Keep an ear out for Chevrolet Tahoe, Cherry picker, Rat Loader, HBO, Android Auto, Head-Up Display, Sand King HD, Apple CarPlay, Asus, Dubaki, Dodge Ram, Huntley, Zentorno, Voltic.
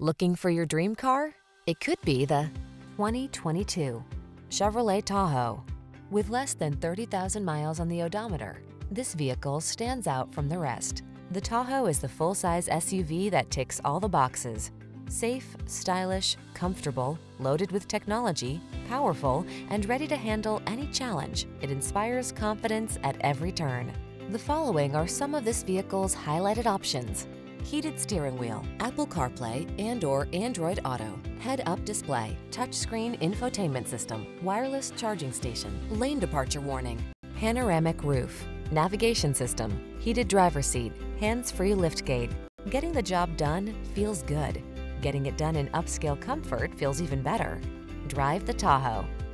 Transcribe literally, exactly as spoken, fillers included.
Looking for your dream car? It could be the twenty twenty-two Chevrolet Tahoe. With less than thirty thousand miles on the odometer, this vehicle stands out from the rest. The Tahoe is the full-size S U V that ticks all the boxes. Safe, stylish, comfortable, loaded with technology, powerful, and ready to handle any challenge, it inspires confidence at every turn. The following are some of this vehicle's highlighted options: heated steering wheel, Apple CarPlay and or Android Auto, head-up display, touchscreen infotainment system, wireless charging station, lane departure warning, panoramic roof, navigation system, heated driver's seat, hands-free liftgate. Getting the job done feels good. Getting it done in upscale comfort feels even better. Drive the Tahoe.